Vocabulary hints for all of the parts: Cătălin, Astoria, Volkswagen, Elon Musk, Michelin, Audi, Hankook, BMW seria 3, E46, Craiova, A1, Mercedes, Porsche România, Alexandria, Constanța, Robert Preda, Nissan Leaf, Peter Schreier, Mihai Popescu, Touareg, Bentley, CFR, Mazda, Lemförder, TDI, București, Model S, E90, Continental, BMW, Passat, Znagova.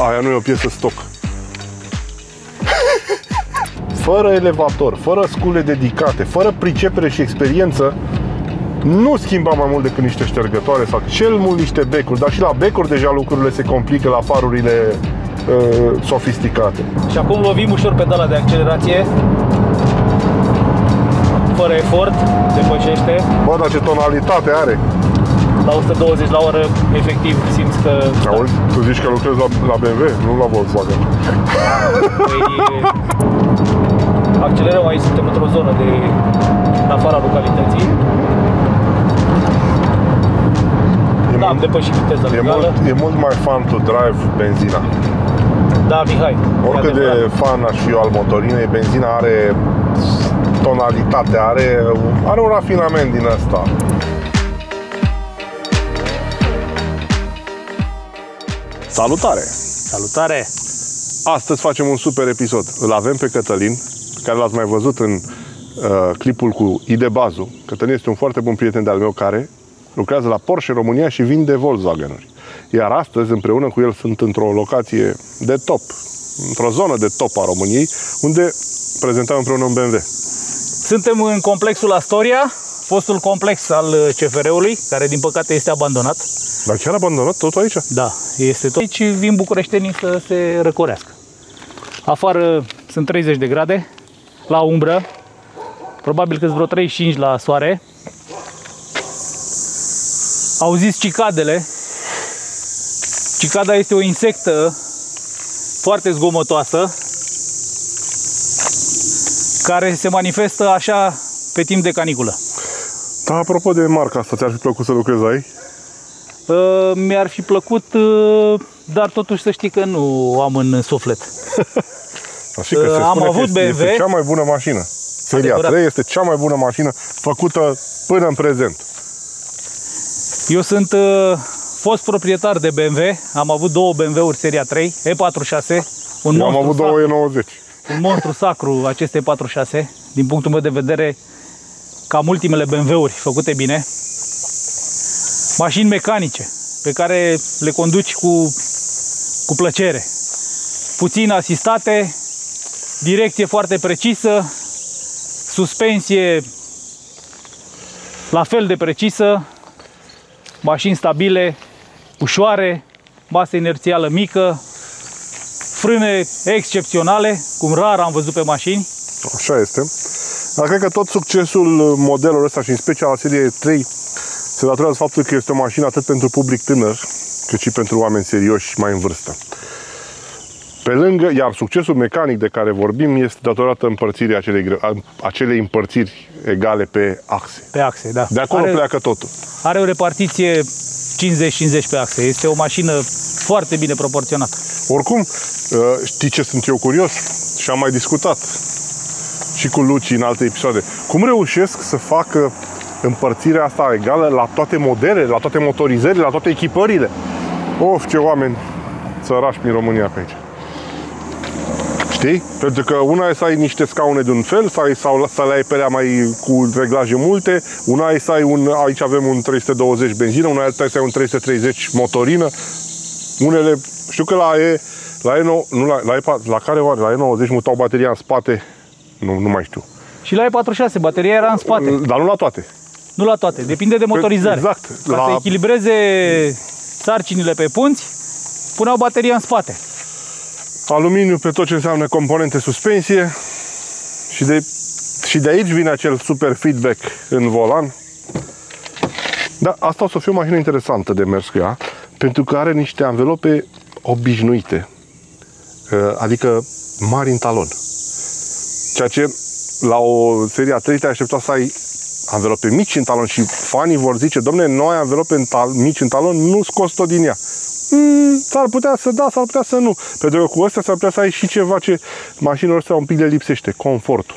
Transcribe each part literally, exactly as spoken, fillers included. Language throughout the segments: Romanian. Aia nu e o piesă stoc. Fără elevator, fără scule dedicate, fără pricepere și experiență, nu schimba mai mult decât niște ștergătoare sau cel mult niște becuri, dar și la becuri deja lucrurile se complică la farurile uh, sofisticate. Și acum lovim ușor pedala de accelerație, fără efort, depășește. Bă, dar ce tonalitate are! La o sută douăzeci la oră, efectiv, simți că... Auzi, tu zici că lucrezi la, la B M W, nu la Volkswagen. Păi, accelerăm aici, suntem într-o zonă de în afara localității. E da, mult, am depășit viteza e legală. Mult, e mult mai fun to drive benzina. Da, Mihai. Oricât de fan aș fi eu al motorinei, benzina are tonalitate, are, are un rafinament din asta. Salutare! Salutare! Astăzi facem un super episod. Îl avem pe Cătălin, pe care l-ați mai văzut în uh, clipul cu Idebazu. Cătălin este un foarte bun prieten de-al meu care lucrează la Porsche România și vinde Volkswagen-uri. Iar astăzi, împreună cu el, sunt într-o locație de top, într-o zonă de top a României, unde prezentăm împreună un B M W. Suntem în complexul Astoria, fostul complex al C F R-ului, care din păcate este abandonat. Dar chiar abandonat tot aici? Da, este tot. Aici vin bucureștenii să se răcorească. Afară sunt treizeci de grade, la umbră, probabil că-s vreo treizeci și cinci la soare. Auziți cicadele. Cicada este o insectă foarte zgomotoasă, care se manifestă așa pe timp de caniculă. Da, apropo de marca asta, ți-ar fi plăcut să lucrezi aici? Uh, Mi-ar fi plăcut, uh, dar totuși să știi că nu am în suflet. Așa că uh, se am avut că este, B M W. Este cea mai bună mașină. Seria trei este cea mai bună mașină făcută până în prezent. Eu sunt uh, fost proprietar de B M W. Am avut două B M W-uri seria trei, E patruzeci și șase. Un am avut două E nouăzeci. Un monstru sacru acest E patruzeci și șase, din punctul meu de vedere, cam ultimele B M W-uri făcute bine. Mașini mecanice, pe care le conduci cu, cu plăcere. Puțin asistate, direcție foarte precisă, suspensie la fel de precisă, mașini stabile, ușoare, masă inerțială mică, frâne excepționale, cum rar am văzut pe mașini. Așa este. Dar cred că tot succesul modelului ăsta și în special a seriei trei se datorează faptul că este o mașină atât pentru public tânăr, cât și pentru oameni serioși mai în vârstă. Pe lângă, iar succesul mecanic de care vorbim este datorată împărțirii acelei, acelei împărțiri egale pe axe. Pe axe, da. De acolo are, pleacă totul. Are o repartiție cincizeci cincizeci pe axe. Este o mașină foarte bine proporționată. Oricum, știi ce sunt eu curios? Și am mai discutat și cu Luci în alte episoade. Cum reușesc să facă împărțirea asta egală la toate modelele, la toate motorizările, la toate echipările? Of, ce oameni sărași prin România pe aici. Știi? Pentru că una e să ai niște scaune de un fel, să ai, sau să le ai pe mai cu reglaje multe, una e să ai un, aici avem un trei sute douăzeci benzină, una e să ai un trei sute treizeci motorină, unele, știu că la E, la E nouă, nu la, la, E, la care oare, la E nouăzeci mutau bateria în spate, nu, nu mai știu. Și la E patruzeci și șase, bateria era în spate. Dar nu la toate. Nu la toate, depinde de motorizare. Exact. Ca la... să echilibreze sarcinile pe punți, puneau bateria în spate. Aluminiu pe tot ce înseamnă componente suspensie și de, și de aici vine acel super feedback în volan. Dar asta o să fie o mașină interesantă de mers cu ea, pentru că are niște anvelope obișnuite, adică mari în talon. Ceea ce la o seria trei te aștepta să ai anvelope mici în talon și fanii vor zice, domne, noi anvelope în mici în talon nu scos tot din ea. Mm, s-ar putea să da, s-ar putea să nu. Pentru că cu ăsta s-ar putea să ai și ceva ce mașinilor astea un pic le lipsește, confortul.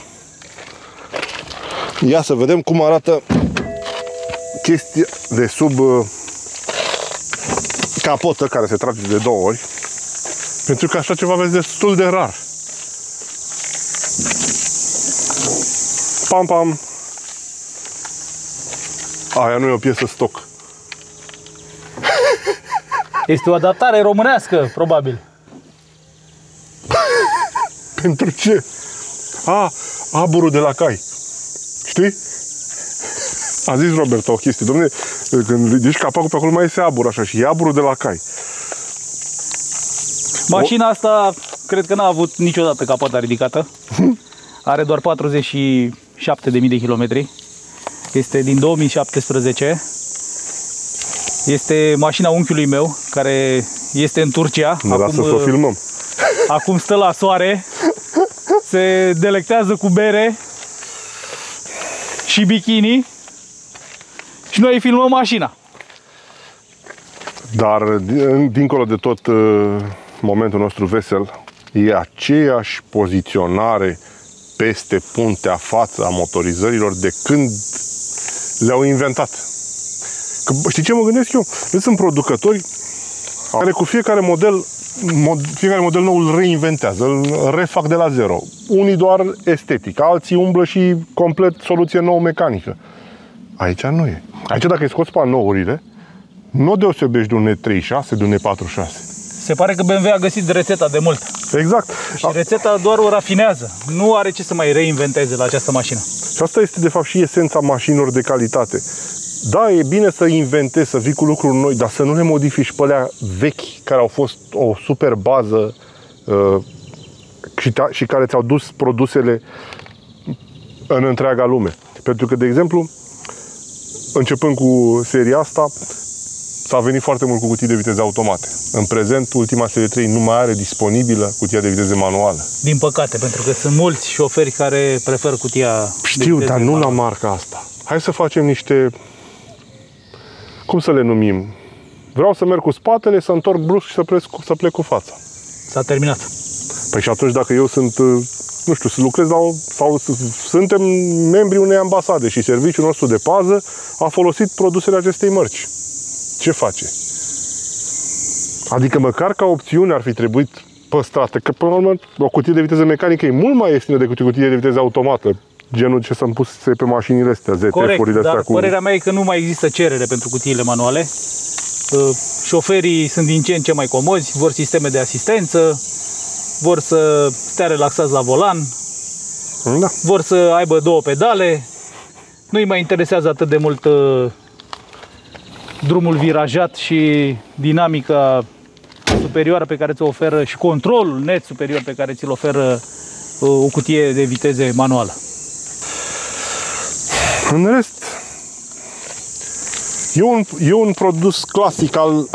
Ia să vedem cum arată chestia de sub uh, capotă, care se trage de două ori. Pentru că așa ceva vezi destul de rar. Pam, pam. Aia nu e o piesă stoc. Este o adaptare românească, probabil. Pentru ce? A, aburul de la cai. Știi? A zis Roberto o chestie. Dom'le, când ridici capacul pe acolo mai iese abur așa și e aburul de la cai. Mașina asta cred că n-a avut niciodată capota ridicată. Are doar patruzeci și șapte de mii de kilometri. Este din două mii șaptesprezece. Este mașina unchiului meu, care este în Turcia. Ne acum, lasă să o filmăm. Acum stă la soare, se delectează cu bere și bikini și noi filmăm mașina. Dar, dincolo de tot momentul nostru vesel, e aceeași poziționare peste puntea față a motorizărilor de când le-au inventat. Că, știi ce mă gândesc eu? Eu sunt producători care cu fiecare model, mod, fiecare model nou îl reinventează, îl refac de la zero. Unii doar estetic, alții umblă și complet soluție nouă mecanică. Aici nu e. Aici dacă îi scoți panourile, nu deosebești de un E treizeci și șase, de un E patruzeci și șase. Se pare că B M W a găsit rețeta de mult. Exact. Și rețeta doar o rafinează. Nu are ce să mai reinventeze la această mașină. Și asta este de fapt și esența mașinilor de calitate. Da, e bine să inventezi, să vii cu lucruri noi, dar să nu le modifici pe alea vechi, care au fost o super bază uh, și, și care ți-au dus produsele în întreaga lume. Pentru că, de exemplu, începând cu seria asta, s-a venit foarte mult cu cutii de viteze automate. În prezent, ultima serie trei nu mai are disponibilă cutia de viteze manuală. Din păcate, pentru că sunt mulți șoferi care preferă cutia de viteze. Știu, dar nu la marca asta. Hai să facem niște... Cum să le numim? Vreau să merg cu spatele, să întorc brusc și să, cu, să plec cu fața. S-a terminat. Păi și atunci dacă eu sunt, nu știu, să lucrez sau, sau suntem membrii unei ambasade și serviciul nostru de pază a folosit produsele acestei mărci. Ce face? Adică măcar ca opțiune ar fi trebuit păstrată, că până la urmă o cutie de viteză mecanică e mult mai ieftină decât o cutie de viteză automată. Genul ce sunt puse pe mașinile astea, Z T F-urile astea cu... Părerea mea e că nu mai există cerere pentru cutiile manuale. Șoferii sunt din ce în ce mai comozi, vor sisteme de asistență, vor să stea relaxați la volan, da. Vor să aibă două pedale, nu-i mai interesează atât de mult drumul virajat și dinamica superioară pe care ți-o oferă și controlul net superior pe care ți-l oferă o cutie de viteze manuală. În rest, e un, e un produs clasic al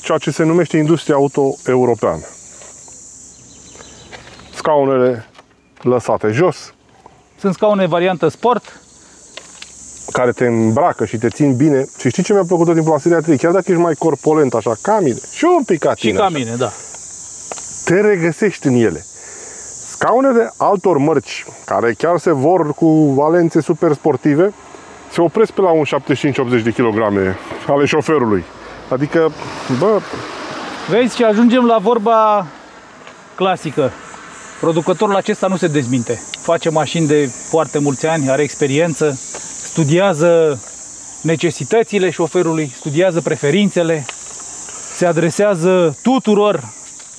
ceea ce se numește industria auto europeană. Scaunele lăsate jos. Sunt scaune variantă sport. Care te îmbracă și te țin bine. Și știi ce mi-a plăcut tot timpul la seria trei? Chiar dacă ești mai corpulent așa, ca mine. Și un pic ca tine. Și ca mine, da. Te regăsești în ele. Scaunele altor mărci, care chiar se vor cu valențe super sportive, se opresc pe la un șaptezeci și cinci optzeci de kilograme ale șoferului. Adică, bă... Vezi, și ajungem la vorba clasică. Producătorul acesta nu se dezminte. Face mașini de foarte mulți ani, are experiență, studiază necesitățile șoferului, studiază preferințele, se adresează tuturor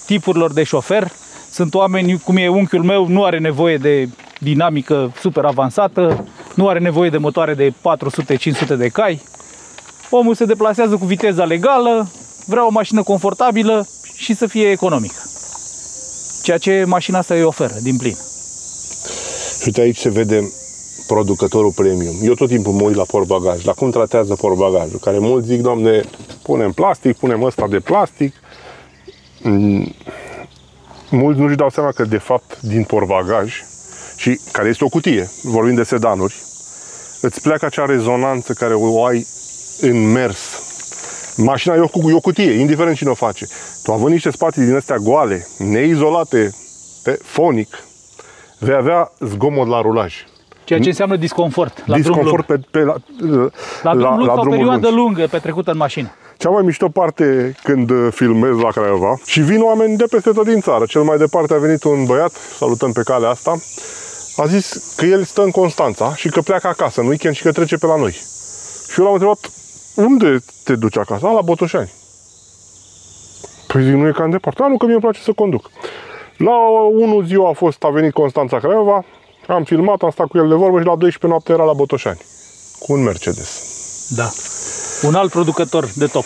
tipurilor de șofer. Sunt oameni, cum e unchiul meu, nu are nevoie de dinamică super avansată, nu are nevoie de motoare de patru sute cinci sute de cai. Omul se deplasează cu viteza legală, vrea o mașină confortabilă și să fie economică. Ceea ce mașina asta îi oferă, din plin. Și uite, aici se vede producătorul premium. Eu tot timpul mă uit la portbagaj, la cum tratează portbagajul, care mulți zic, doamne, punem plastic, punem ăsta de plastic. Mm. Mulți nu-și dau seama că, de fapt, din portbagaj, și care este o cutie, vorbim de sedanuri, îți pleacă acea rezonanță care o ai în mers. Mașina e o, e o cutie, indiferent cine o face. Tu având niște spații din astea goale, neizolate, pe fonic, vei avea zgomot la rulaj. Ceea ce înseamnă disconfort la disconfort drum lung. Pe, pe la, la, la, drum lung la, la o perioadă lung. lungă petrecută în mașină. Cea mai mișto parte când filmez la Craiova și vin oameni de peste tot din țară. Cel mai departe a venit un băiat, salutăm pe calea asta, a zis că el stă în Constanța și că pleacă acasă în weekend și că trece pe la noi. Și eu l-am întrebat, unde te duci acasă? A, la Botoșani. Păi zic, nu e cam departe. A, nu, că mie îmi place să conduc. La unu ziua a, fost, a venit Constanța Craiova, am filmat, am stat cu el de vorbă și la douăsprezece noapte era la Botoșani, cu un Mercedes. Da. Un alt producător de top.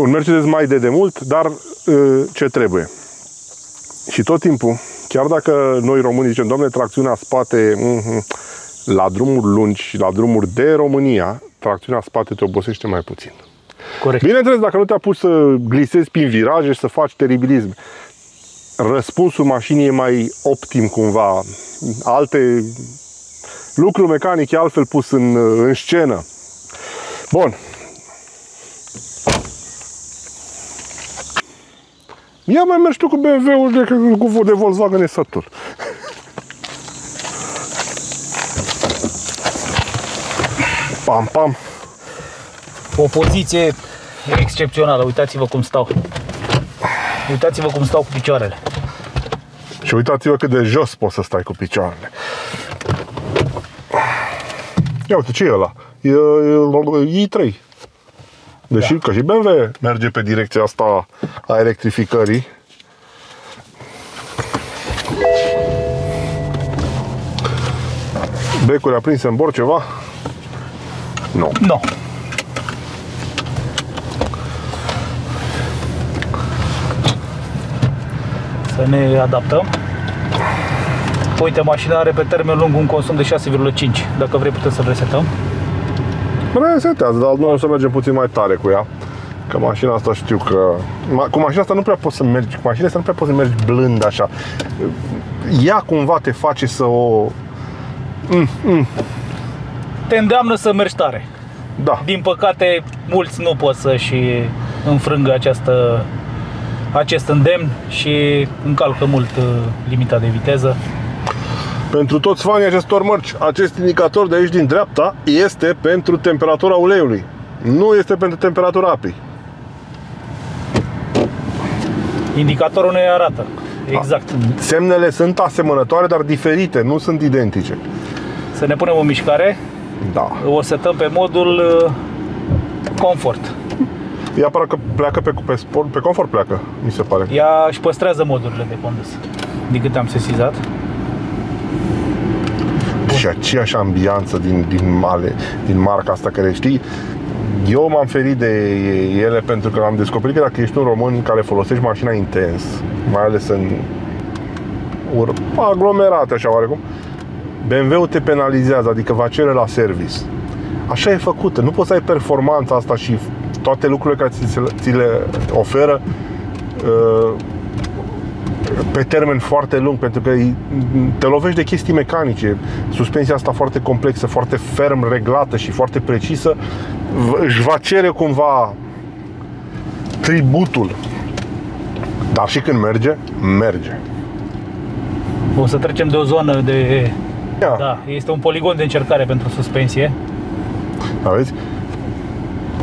Un Mercedes mai de demult, dar ce trebuie? Și tot timpul, chiar dacă noi românii zicem, doamne, tracțiunea spate, la drumuri lungi și la drumuri de România, tracțiunea spate te obosește mai puțin. Corect. Bineînțeles, dacă nu te apuci să glisezi prin viraje și să faci teribilism, răspunsul mașinii e mai optim cumva. Alte lucruri mecanice altfel pus în, în scenă. Bun. Ia mai mergi tu cu B M W-ul decât cu de Volkswagen, e satur. Pam, pam. O poziție excepțională. Uitați-vă cum stau. Uitați-vă cum stau cu picioarele. Și uitați-vă cât de jos poți să stai cu picioarele. Ia uite, ce e ăla? E, e, E trei. Deși, da, că și B M W merge pe direcția asta a electrificării. Becuri aprinse în bord ceva? Nu. Nu. Să ne adaptăm. Uite, mașina are pe termen lung un consum de șase virgulă cinci. Dacă vrei, putem să-l resetăm. Resetează, dar noi o să mergem puțin mai tare cu ea. Că mașina asta știu că... Cu mașina asta nu prea poți să mergi, cu mașina asta nu prea poți să mergi blând așa. Ea cumva te face să o... Mm, mm. Te îndeamnă să mergi tare. Da. Din păcate, mulți nu pot să-și înfrângă această... acest îndemn și încalcă mult uh, limita de viteză. Pentru toți fanii acestor mărci, acest indicator de aici din dreapta este pentru temperatura uleiului, nu este pentru temperatura apei. Indicatorul ne arată exact. A, semnele sunt asemănătoare, dar diferite, nu sunt identice. Să ne punem o mișcare. Da. O setăm pe modul uh, confort. Ea parcă pleacă pe, pe, sport, pe confort pleacă, mi se pare. Ea își păstrează modurile de condus, din câte am sesizat. Și aceeași ambianță din, din, male, din marca asta, care știi, eu m-am ferit de ele pentru că am descoperit că dacă ești un român care folosești mașina intens, mai ales în aglomerate așa oarecum, B M W-ul te penalizează, adică va cere la service. Așa e făcută, nu poți să ai performanța asta și toate lucrurile care ți, ți le oferă uh, pe termen foarte lung, pentru că te lovești de chestii mecanice. Suspensia asta foarte complexă, foarte ferm reglată și foarte precisă își va cere cumva tributul. Dar și când merge, merge. O să trecem de o zonă de... Da, da, este un poligon de încercare pentru suspensie. Aveți?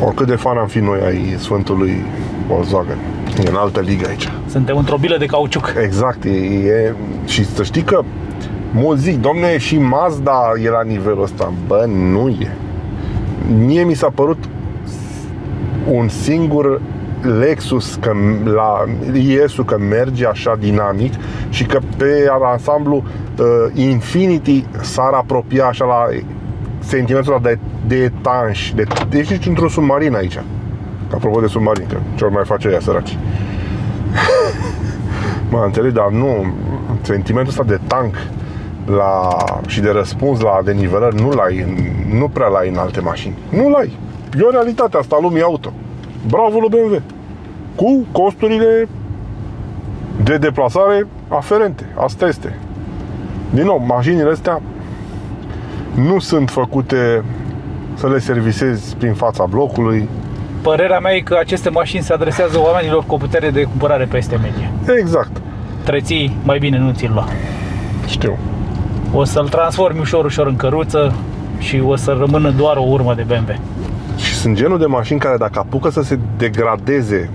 Oricât de fan am fi noi ai Sfântului Volkswagen, e în altă ligă aici. Suntem într-o bilă de cauciuc. Exact, e, e, și să știi că mulți zic, domne, și Mazda e la nivelul ăsta. Bă, nu e. Mie mi s-a părut un singur Lexus că la I S-ul că merge așa dinamic și că pe ansamblu Infinity s-ar apropia așa la sentimentul ăla de, de etanș, de, ești într-un submarin aici. Apropo de submarin, că ce ori mai face ea, săraci. Mă înțeleg, dar nu, sentimentul ăsta de tank la, și de răspuns la denivelări nu l-ai, nu prea l-ai în alte mașini. Nu l-ai. E o realitate asta a lumii auto. Bravo lui B M W. Cu costurile de deplasare aferente. Asta este. Din nou, mașinile astea nu sunt făcute să le servisezi prin fața blocului. Părerea mea e că aceste mașini se adresează oamenilor cu o putere de cumpărare peste medie. Exact. Treții, mai bine nu ți-l lua. Știu. O să-l transformi ușor, ușor în căruță și o să rămână doar o urmă de B M W. Și sunt genul de mașini care dacă apucă să se degradeze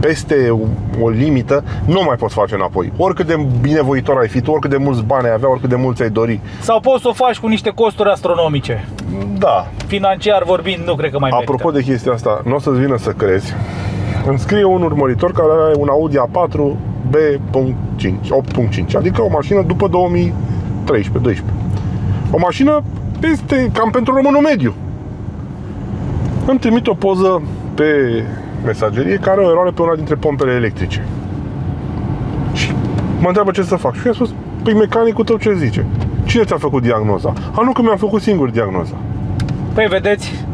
peste o limită, nu mai poți face înapoi. Oricât de binevoitor ai fi tu, oricât de mulți bani ai avea, oricât de mulți ai dori. Sau poți să o faci cu niște costuri astronomice. Da. Financiar vorbind, nu cred că mai merită. Apropo de chestia asta, nu o să-ți vină să crezi. Îmi scrie un urmăritor care are un Audi A patru B opt punct cinci, adică o mașină după două mii treisprezece douăsprezece. O mașină este cam pentru românul mediu. Îmi trimit o poză pe mesagerie care o eroare pe una dintre pompele electrice. Și mă întreabă ce să fac. Și eu i-am spus, păi mecanicul tău ce zice? Cine ți-a făcut diagnoza? A, nu, că mi-am făcut singur diagnoza. Păi vedeți,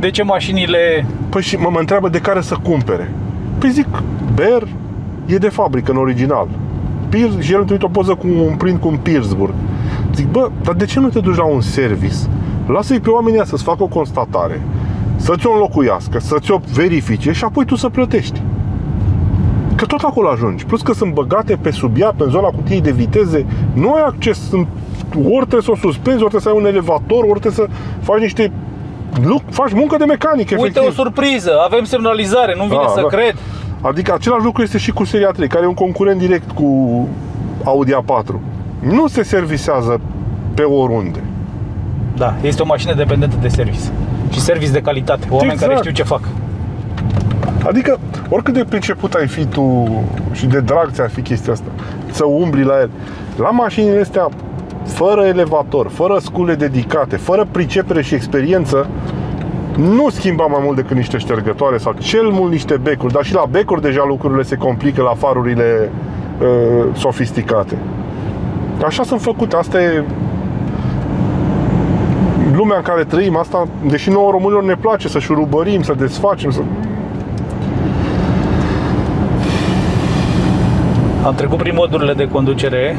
de ce mașinile... Păi și mă, mă întreabă de care să cumpere. Păi zic, Ber e de fabrică în original. Pir, și el îmi trimite o poză cu un print cu un Pittsburgh. Zic, bă, dar de ce nu te duci la un service? Lasă-i pe oamenii ăia să-ți facă o constatare, să-ți o înlocuiască, să-ți o verifice și apoi tu să plătești. Că tot acolo ajungi. Plus că sunt băgate pe sub ea, pe zona cutiei de viteze, nu ai acces. Ori trebuie să o suspenzi, ori trebuie să ai un elevator, ori trebuie să faci niște... faci muncă de mecanic, efectiv. Uite o surpriză, avem semnalizare, nu-mi vine da, să da. cred. Adică același lucru este și cu seria trei, care e un concurent direct cu Audi A patru. Nu se servisează pe oriunde. Da, este o mașină dependentă de service. Și service de calitate, oameni exact. care știu ce fac. Adică, oricât de priceput ai fi tu și de drag ți-ar fi chestia asta, să umbli la el, la mașinile astea, fără elevator, fără scule dedicate, fără pricepere și experiență, nu schimba mai mult decât niște ștergătoare sau cel mult niște becuri, dar și la becuri deja lucrurile se complică la farurile uh, sofisticate. Așa sunt făcute, asta e lumea în care trăim, asta, deși nouă românilor ne place să șurubărim, să desfacem, să... Am trecut prin modurile de conducere.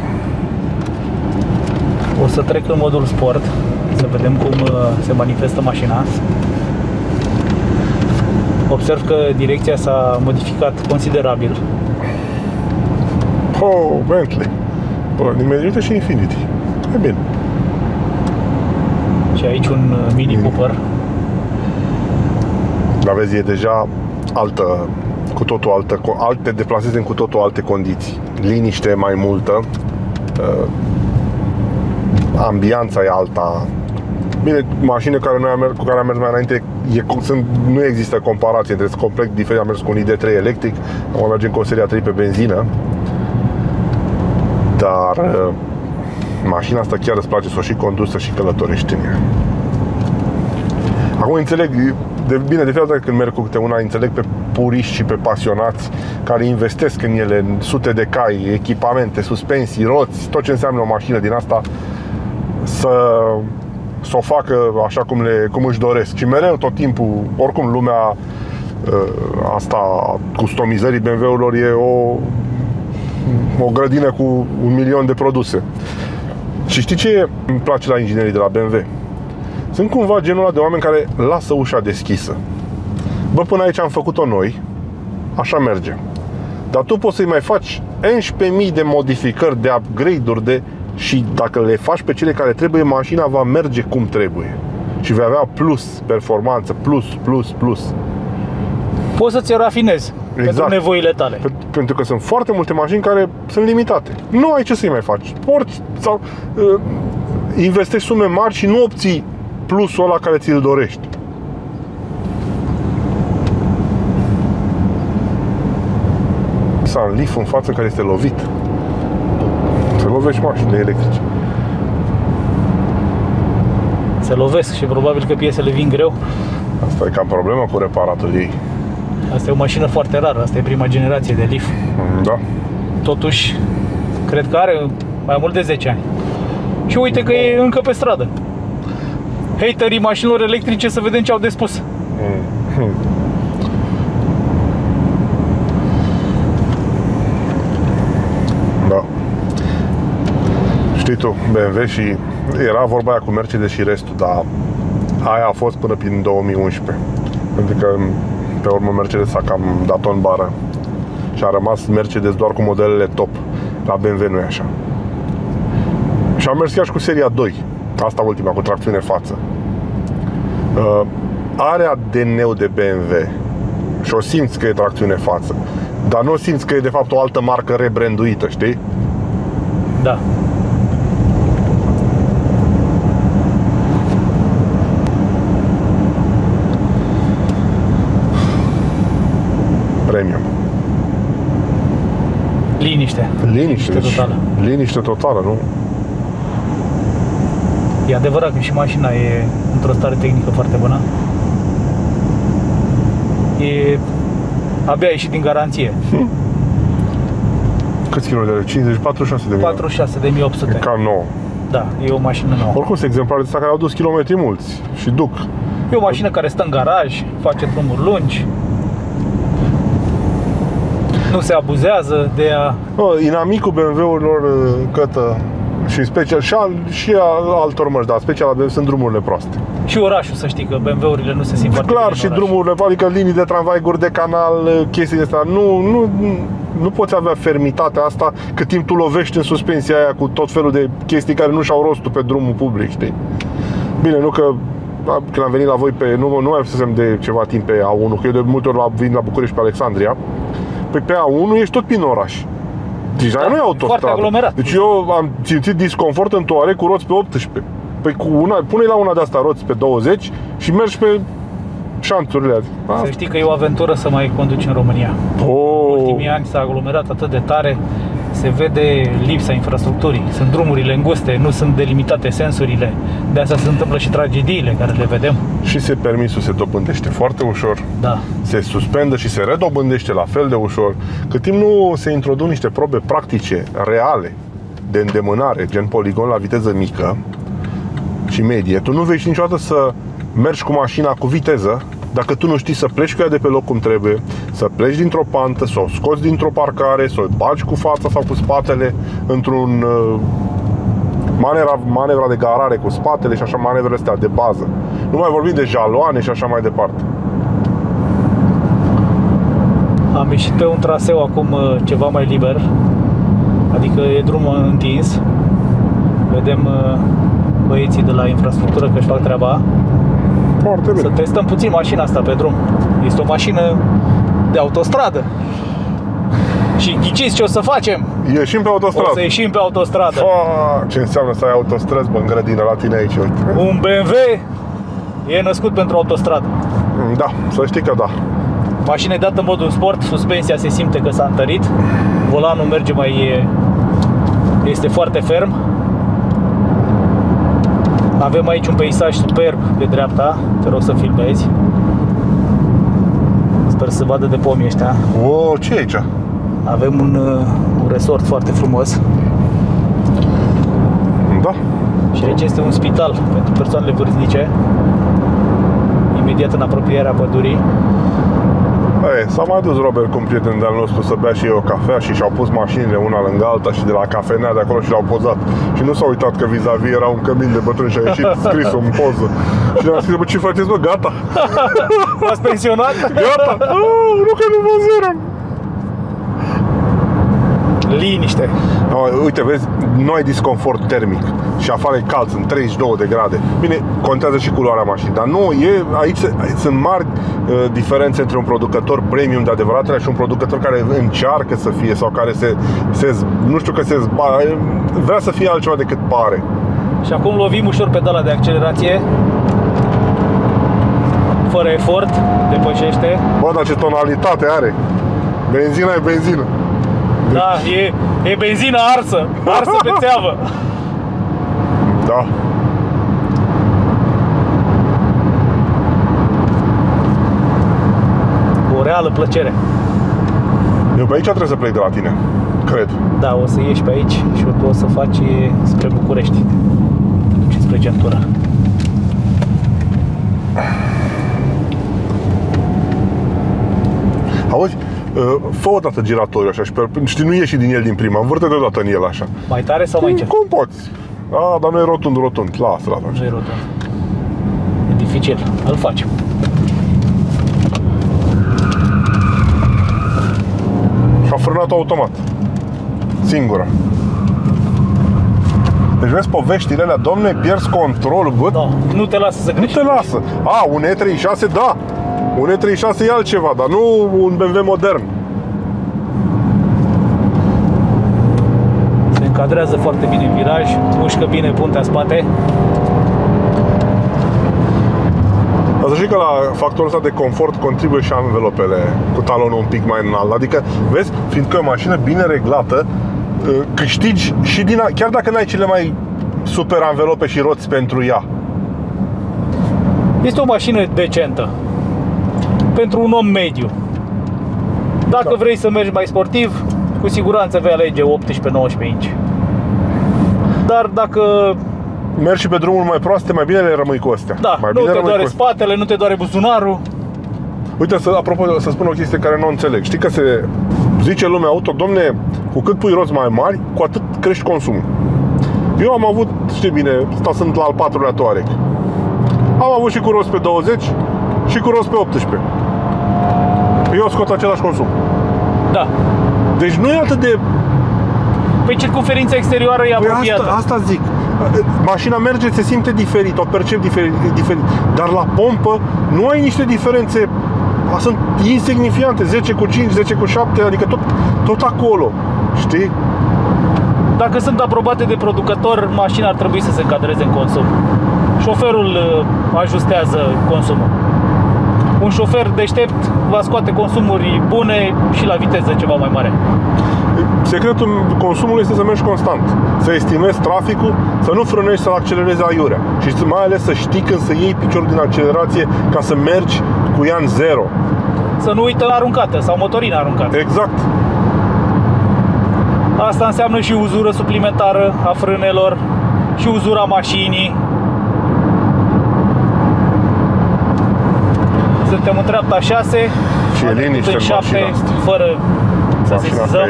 O să trec în modul sport, să vedem cum se manifestă mașina. Observ că direcția s-a modificat considerabil. Oh, Bentley! Nimerită și Infinity. E bine. Și aici un Mini Cooper. La vezi, e deja altă, cu totul altă, alte deplaseze în cu totul alte condiții. Liniște mai multă. Ambianța e alta. Bine, mașinile care noi am, cu care am mers mai înainte e, sunt, nu există comparație între sunt complet diferit. Am mers cu un I D trei electric, am mergem cu o seria trei pe benzină. Dar uh, mașina asta chiar îți place să o și condusă și călătorești în ea. Acum înțeleg, de, bine, de fiecare dată când merg cu câte una, înțeleg pe puriști și pe pasionați care investesc în ele sute de cai, echipamente, suspensii, roți, tot ce înseamnă o mașină din asta, să, să o facă așa cum, le, cum își doresc. Și mereu, tot timpul, oricum lumea asta customizării B M W-urilor e o... o grădină cu un milion de produse. Și știi ce îmi place la inginerii de la B M W? Sunt cumva genul ăla de oameni care lasă ușa deschisă. Bă, până aici am făcut-o noi, așa merge. Dar tu poți să-i mai faci unsprezece mii de modificări, de upgrade-uri de... și dacă le faci pe cele care trebuie, mașina va merge cum trebuie. Și vei avea plus performanță, plus, plus, plus. Poți să-ți rafinezi. Exact. Pentru nevoile tale. Pentru că sunt foarte multe mașini care sunt limitate. Nu ai ce să-i mai faci. Porți sau uh, investești sume mari și nu obții plusul ăla care ți-l dorești. Nissan Leaf în față care este lovit. Se lovește mașinile electrice. Se lovesc și probabil că piesele vin greu. Asta e cam problema cu reparatul ei. Asta e o mașină foarte rară, asta e prima generație de Leaf. Da. Totuși, cred că are mai mult de zece ani. Și uite că e încă pe stradă. Haterii mașinilor electrice, să vedem ce au de spus. Mm. Da. Știi tu, B M W și... era vorba aia cu Mercedes și restul, dar aia a fost până prin două mii unsprezece. Pentru că... pe urmă Mercedes s-a cam dat-o în bară și a rămas Mercedes doar cu modelele top. La B M W nu e așa. Și am mers chiar și cu seria doi, asta ultima, cu tracțiune față. uh, Are A D N-ul de B M W și o simți că e tracțiune față, dar nu simți că e de fapt o altă marcă rebranduită, știi? Da. Liniște. Liniște, liniște deci, totală. Liniște totală, nu? E adevărat că și mașina e într-o stare tehnică foarte bună. E abia ieșit din garanție. Hmm? Câți kilometri are? cincizeci, patruzeci și șase de mii. patruzeci și șase de mii opt sute. E cam nouă. Da, e o mașină nouă. Oricum, sunt exemplarele astea care au dus kilometri mulți și duc. E o mașină care stă în garaj, face drumuri lungi. Nu se abuzează de a... O, inamicul B M W-urilor, Cătă, și special, și al, și al altor mărci, dar special la B M W sunt drumurile proaste. Și orașul, să știi, că B M W-urile nu se simt foarte clar, și oraș. Drumurile, adică linii de tramvai, guri de canal, chestii de astea, nu, nu, nu poți avea fermitatea asta cât timp tu lovești în suspensia aia cu tot felul de chestii care nu și-au rostul pe drumul public, știi? Bine, nu că... Când am venit la voi pe... Nu, nu mai fusesem de ceva timp pe A unu, că eu de multe ori vin la București pe Alexandria. Pe, pe A unu ești tot prin oraș. Deci da, nu e autostradă. Deci eu am simțit disconfort în Touareg cu roți pe optsprezece. Păi cu una, pune-i la una de asta roți pe douăzeci și mergi pe șanțurile astea. Să știi că e o aventură să mai conduci în România. Oh. În ultimii ani s-a aglomerat atât de tare, se vede lipsa infrastructurii. Sunt drumurile înguste, nu sunt delimitate sensurile. De asta se întâmplă și tragediile care le vedem. Și se permisul se dobândește foarte ușor. Da. Se suspendă și se redobândește la fel de ușor. Cât timp nu se introduc niște probe practice, reale, de îndemânare, gen poligon la viteză mică și medie, tu nu vei niciodată să mergi cu mașina cu viteză dacă tu nu știi să pleci cu ea de pe loc cum trebuie, să pleci dintr-o pantă, să o scoți dintr-o parcare, să o bagi cu fața sau cu spatele într-un uh, manevra, manevra de garare cu spatele și așa, manevrele astea de bază. Nu mai vorbim de jaloane și așa mai departe. Am ieșit pe un traseu acum ceva mai liber, adică e drumul întins. Vedem uh, băieții de la infrastructură că își fac treaba. Să testăm puțin mașina asta pe drum. Este o mașină de autostradă. Și ghiciți ce o să facem? Ieșim pe autostradă. O să ieșim pe autostradă. Fa, ce înseamnă să ai autostrăzi, bă, în grădină la tine aici, uite. Un B M W e născut pentru autostradă. Da, să știi că da. Mașina e dată în modul sport, suspensia se simte că s-a întărit. Volanul merge mai... este foarte ferm. Avem aici un peisaj superb pe dreapta, te rog să filmezi. Sper să vadă de pomii ăștia. Wow, ce e aici? Avem un, un resort foarte frumos. Da. Și aici este un spital pentru persoanele vârstnice. Imediat în apropierea pădurii. S-a mai dus Robert cu un prieten de-al nostru să bea și eu cafea și și-au pus mașinile una lângă alta și de la cafenea de acolo și l-au pozat. Și nu s-au uitat că vis-a-vis era un cămin de bătrân și a ieșit scris în poză. Și ne-am scris, bă, ce faceți, bă, gata? V-ați pensionat? Gata! Oh, nu că nu vă zărăm! Liniște! No, uite, vezi, nu ai disconfort termic și afară e cald, sunt treizeci și două de grade. Bine, contează și culoarea mașinii, dar nu, e, aici sunt mari uh, diferențe între un producător premium de adevăratele și un producător care încearcă să fie sau care se, se nu știu că se zba, vrea să fie altceva decât pare. Și acum lovim ușor pedala de accelerație. Fără efort, depășește. Bă, dar ce tonalitate are! Benzina e benzină. Da, e, e benzina arsă, arsă pe țeavă. Da. O reală plăcere. Eu pe aici trebuie să plec de la tine, cred. Da, o să ieși pe aici și o să faci spre București. Și spre centura. Auzi? Fă o dată giratoriu așa și pe, știi, nu ieși din el din prima, învârte deodată în el așa. Mai tare sau cum, mai încet? Cum poți? A, dar nu e rotund, rotund, lasă, lasă. Nu e rotund. E dificil, îl facem. Și-a frânat automat. Singura. Deci vezi poveștile alea, domne, pierzi controlul, bă? No, nu te lasă să crești. Nu te lasă. A, un E treizeci și șase, da! Un E treizeci și șase e altceva, dar nu un B M W modern. Se încadrează foarte bine în viraj, mușcă bine puntea spate. Asta să știi că la factorul ăsta de confort contribuie și anvelopele cu talonul un pic mai înalt. Adică, vezi, fiindcă e o mașină bine reglată, câștigi și din a... chiar dacă n-ai cele mai super anvelope și roți pentru ea. Este o mașină decentă pentru un om mediu. Dacă da. vrei să mergi mai sportiv, cu siguranță vei alege optsprezece nouăsprezece inci. Dar dacă mergi și pe drumuri mai proaste, mai bine le rămâi cu astea. Da, mai nu bine te doare spatele, nu te doare buzunarul. Uite, să, apropo, să spun o chestie care nu înțeleg. Știi că se zice lumea auto, domne, cu cât pui roți mai mari, cu atât crești consumul. Eu am avut, știi bine, asta sunt la al patrulea Touareg. Am avut și cu roți pe douăzeci și cu roți pe optsprezece. Eu scot același consum. Da. Deci nu e atât de... Păi circumferința exterioară e apropiată. Păi asta, asta zic. Mașina merge, se simte diferit, o percep diferit, diferit. Dar la pompă nu ai niște diferențe. Sunt insignifiante. zece cu cinci, zece cu șapte, adică tot, tot acolo. Știi? Dacă sunt aprobate de producător, mașina ar trebui să se încadreze în consum. Șoferul ajustează consumul. Un șofer deștept va scoate consumuri bune și la viteză ceva mai mare. Secretul consumului este să mergi constant, să estimezi traficul, să nu frânești, să-l accelerezi aiurea. Și mai ales să știi când să iei piciorul din accelerație ca să mergi cu ea în zero. Să nu uită la aruncată sau motorina aruncată. Exact. Asta înseamnă și uzură suplimentară a frânelor și uzura mașinii. Suntem în treapta șase și e liniște în șapte, fără să se sesizăm.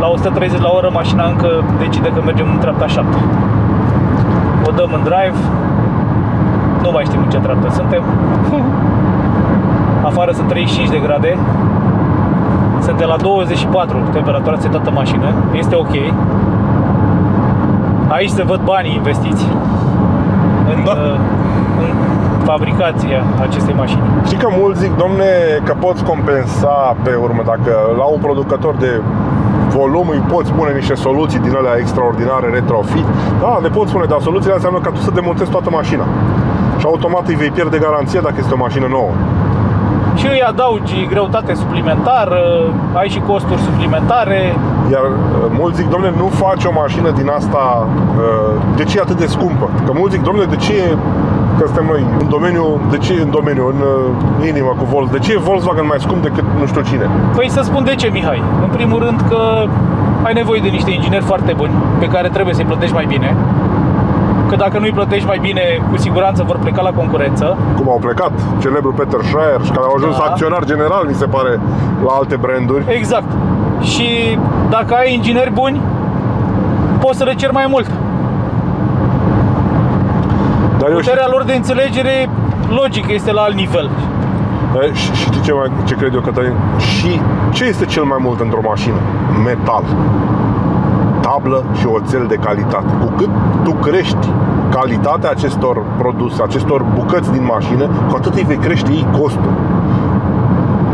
La o sută treizeci la oră mașina încă decide că mergem în treapta șapte. O dăm în drive. Nu mai știm în ce treaptă suntem. Afară sunt treizeci și cinci de grade. Suntem la douăzeci și patru, temperatura setată mașină. Este ok. Aici se văd banii investiți în, da. în fabricația acestei mașini. Știi că mulți zic, domne, că poți compensa pe urmă, dacă la un producător de volum îi poți pune niște soluții din alea extraordinare, retrofit. Da, le poți pune, dar soluțiile înseamnă că tu să demontezi toată mașina. Și automat îi vei pierde garanția dacă este o mașină nouă. Și îi adaugi greutate suplimentară, ai și costuri suplimentare. Iar mulți zic, domne, nu faci o mașină din asta, de ce e atât de scumpă? Că mulți zic, domne, de ce e... Că suntem noi în domeniu, de ce în domeniu, în uh, inima cu Volkswagen, de ce e Volkswagen mai scump decât nu știu cine? Păi să spun de ce, Mihai. În primul rând că ai nevoie de niște ingineri foarte buni, pe care trebuie să-i plătești mai bine. Că dacă nu-i plătești mai bine, cu siguranță vor pleca la concurență. Cum au plecat, celebrul Peter Schreier, și care au ajuns da. acționar general, mi se pare, la alte branduri. Exact. Și dacă ai ingineri buni, poți să le ceri mai mult. Dar puterea lor de înțelegere, logic, este la alt nivel. E, și știi ce, mai, ce cred eu, Cătălin? Și ce este cel mai mult într-o mașină? Metal, tablă și oțel de calitate. Cu cât tu crești calitatea acestor produse, acestor bucăți din mașină, cu atât îi vei crește ei costul.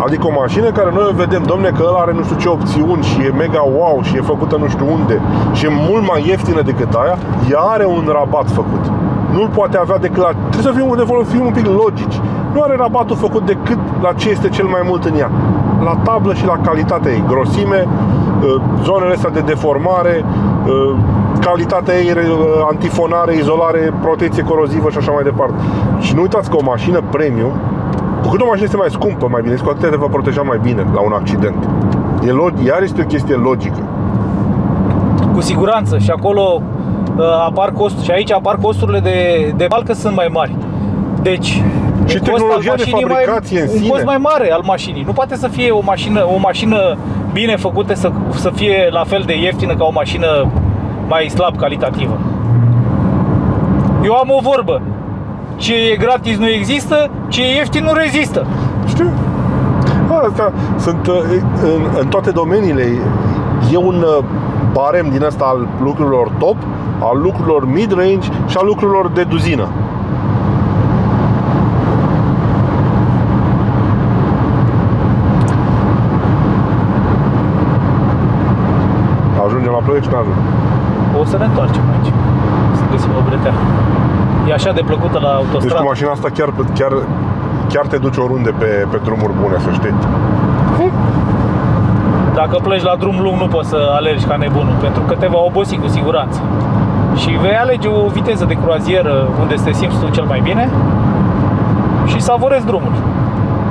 Adică o mașină care noi vedem, domne, că ăla are nu știu ce opțiuni și e mega wow și e făcută nu știu unde și e mult mai ieftină decât aia, ea are un rabat făcut. Nu-l poate avea decât la... Trebuie să fim, de fim un pic logici. Nu are rabatul făcut decât la ce este cel mai mult în ea. La tablă și la calitatea ei. Grosime, zonele astea de deformare, calitatea ei, antifonare, izolare, protecție corozivă și așa mai departe. Și nu uitați că o mașină premium, cu cât o mașină este mai scumpă, mai bine, cu atât te va proteja mai bine la un accident. E log... Iar este o chestie logică. Cu siguranță. Și acolo... apar cost, și aici apar costurile de, de balcă sunt mai mari. Deci, și tehnologia de fabricație mai, în sine. Un cost mai mare al mașinii. Nu poate să fie o mașină, o mașină bine făcută să, să fie la fel de ieftină ca o mașină mai slab calitativă. Eu am o vorbă. Ce e gratis nu există, ce e ieftin nu rezistă. Știu? Asta sunt în, în toate domeniile. E un barem din asta al lucrurilor top, al lucrurilor mid-range și al lucrurilor de duzină. Ajungem la Ploiești, n-ajung. O să ne întoarcem aici. Să găsim o bretea. E așa de plăcută la autostradă. Deci cu mașina asta chiar, chiar, chiar te duci oriunde pe, pe drumuri bune, să știi. Dacă pleci la drum lung, nu poți să alergi ca nebunul, pentru că te va obosi cu siguranță. Și vei alege o viteză de croazieră unde te simți tu cel mai bine și savorezi drumul.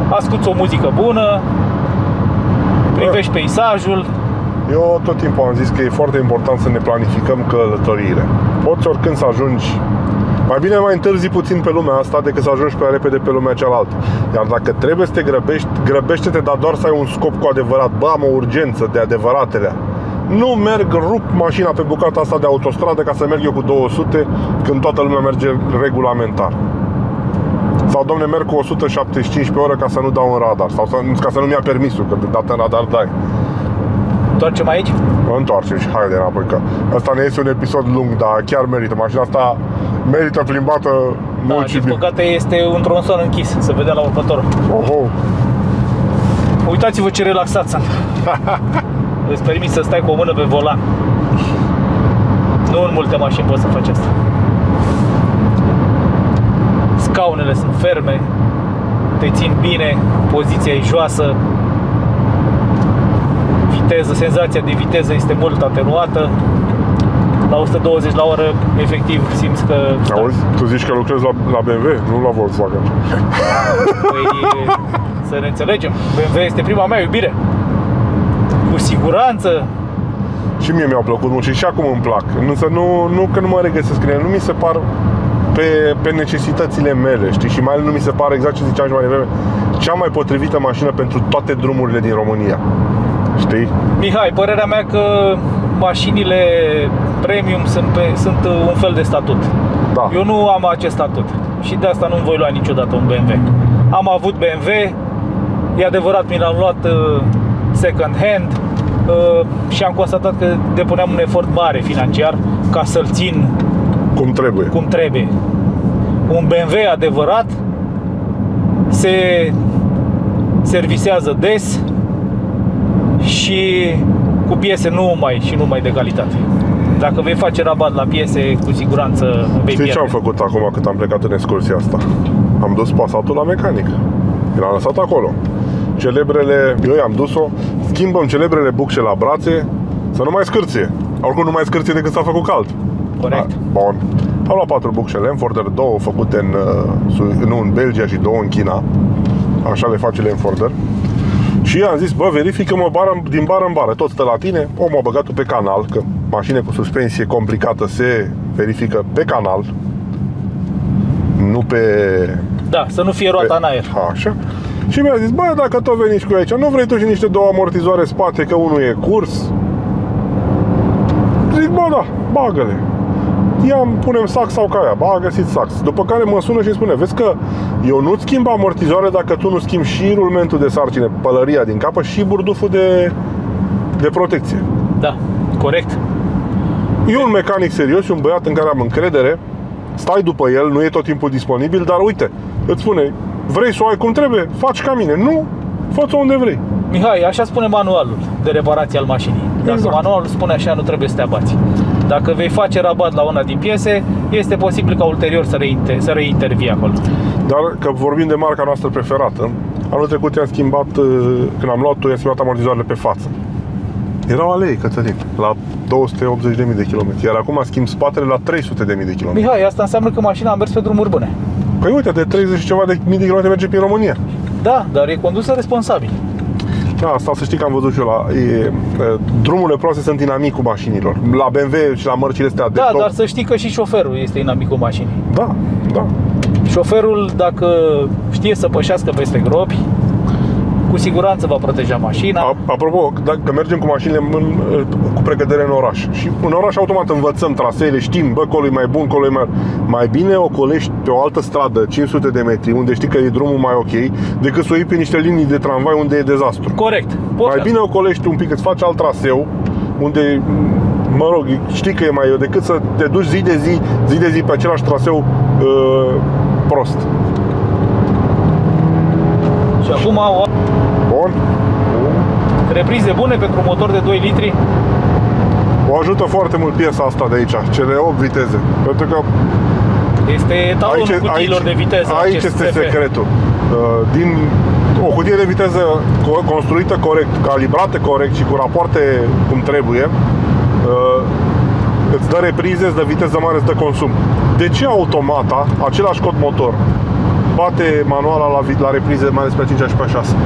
Asculți o muzică bună, privești peisajul. Eu tot timpul am zis că e foarte important să ne planificăm călătoriile. Poți oricând să ajungi, mai bine mai întârzi puțin pe lumea asta decât să ajungi prea repede pe lumea cealaltă. Iar dacă trebuie să te grăbești, grăbește-te, dar doar să ai un scop cu adevărat. Bă, am o urgență de adevăratele. Nu merg, rup mașina pe bucata asta de autostradă ca să merg eu cu două sute când toată lumea merge regulamentar. Sau, domne, merg cu o sută șaptezeci și cinci pe oră ca să nu dau un radar. Sau să, ca să nu-mi ia permisul, că de dată în radar dai. Întoarcem aici? Întoarcem și haide înapoi, că asta ne este un episod lung, dar chiar merită. Mașina asta merită plimbată mult da, și bine. Păcate este un tronson închis, se vedea la următorul. Oho. Uitați-vă ce relaxat sunt. Îți permit să stai cu o mână pe volan. Nu în multe mașini poți să faci asta. Scaunele sunt ferme, te țin bine, poziția e joasă, viteză, senzația de viteză este mult atenuată. La o sută douăzeci la oră, efectiv, simți că... Auzi, tu zici că lucrezi la, la B M W, nu la Volkswagen. Păi, să ne înțelegem, B M W este prima mea iubire. Cu siguranță. Și mie mi-au plăcut mult și, și acum îmi plac. Însă nu, nu că nu mă regăsesc în ele, nu mi se par... Pe, pe necesitățile mele, știi? Și mai ales nu mi se pare, exact ce ziceam și mai devreme, cea mai potrivită mașină pentru toate drumurile din România. Știi? Mihai, părerea mea că mașinile premium sunt, pe, sunt un fel de statut. Da. Eu nu am acest statut și de asta nu-mi voi lua niciodată un B M W. Am avut B M W, e adevărat, mi l-am luat second hand și am constatat că depuneam un efort mare financiar ca să-l țin cum trebuie. Cum trebuie. Un B M W adevărat se servisează des și cu piese numai și numai de calitate. Dacă vei face rabat la piese, cu siguranță vei pierde. Știi ce am făcut acum cât am plecat în excursia asta? Am dus Passatul la mecanic. L-am lăsat acolo. Celebrele, eu i-am dus-o, schimbăm celebrele bucșe la brațe, să nu mai scârție. Oricum nu mai scârție decât s-a făcut cald. Corect. A, bun. Am luat patru bucșe Lemförder, două făcute în, nu, în Belgia și două în China. Așa le face Lemförder. Și am zis, bă, verifică-mă bară, din bară în bară, tot stă la tine. Omul a băgat-o pe canal, că mașină cu suspensie complicată se verifică pe canal. Nu pe... Da, să nu fie roata pe, în aer. Așa. Și mi-a zis, bă, dacă tot veni și cu aici, nu vrei tu și niște două amortizoare spate, că unul e curs? Zic, bă, da, bagă-le. Ia, punem sax sau caia. Ba, a găsit sax. După care mă sună și îmi spune: vezi că eu nu-ți schimb amortizoare dacă tu nu schimbi și rulmentul de sarcine, pălăria din capă și burduful de, de protecție. Da, corect. E un mecanic serios, un băiat în care am încredere. Stai după el, nu e tot timpul disponibil, dar uite, îți spune: vrei să o ai cum trebuie? Faci ca mine. Nu, fă-ți-o unde vrei. Mihai, așa spune manualul de reparație al mașinii. Dacă exact. Manualul spune așa, nu trebuie să te abați. Dacă vei face rabat la una din piese, este posibil ca ulterior să, reinter- să reintervii acolo. Dar că vorbim de marca noastră preferată, anul trecut i-am schimbat, când am luat-o, i-am schimbat amortizoarele pe față. Erau alei, Cătălin, la două sute optzeci de mii de kilometri, iar acum schimb spatele la trei sute de mii de kilometri. Mihai, asta înseamnă că mașina a mers pe drumuri bune. Păi uite, de treizeci și ceva de mii de kilometri merge prin România. Da, dar e condusă responsabil. Da, asta să știi că am văzut și eu la... E, drumurile proaste sunt inamicul mașinilor. La B M W și la mărcile astea de da, top. Dar să știi că și șoferul este inamicul mașinii. Da, da. Șoferul, dacă știe să pășească peste gropi, cu siguranță va proteja mașina. A, apropo, dacă mergem cu mașinile în, cu precădere în oraș. Și în oraș automat învățăm traseele, știm, bă, colo e mai bun, colo e mai... Mai bine ocolești pe o altă stradă, cinci sute de metri, unde știi că e drumul mai ok, decât să o iei pe niște linii de tramvai unde e dezastru. Corect. Pot mai bine ocolești un pic, îți faci alt traseu, unde, mă rog, știi că e mai eu, decât să te duci zi de zi, zi de zi pe același traseu uh, prost. Și acum au... Bun. Reprize bune pentru motor de doi litri. O ajută foarte mult piesa asta de aici, cele opt viteze. Pentru că Este etalonul aici, cutiilor aici, de viteză. Aici este T F. Secretul. Din o cutie de viteză construită corect, calibrată corect și cu rapoarte cum trebuie, îți dă reprize, îți dă viteză mare, îți dă consum. De ce automata, același cod motor, bate manuala la, la reprize, mai ales pe a cincea și pe a șasea?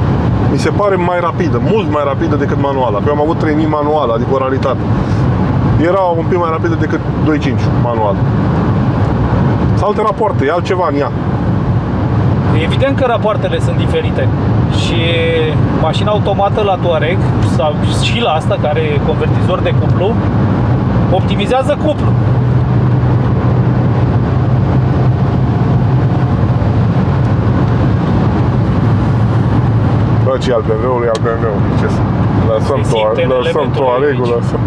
Mi se pare mai rapidă, mult mai rapidă decât manuala. Eu am avut trei mii manuala, adică o raritate. Era un pic mai rapidă decât doi virgulă cinci manual. Sau alte rapoarte, e altceva în ea. Evident că rapoartele sunt diferite. Și mașina automată la Touareg, sau și la asta, care e convertizor de cuplu, optimizează cuplu. Bă, ce e al B M W-ului, e al B M W-ului, ce să... Lăsăm Touareg-ul, lăsăm...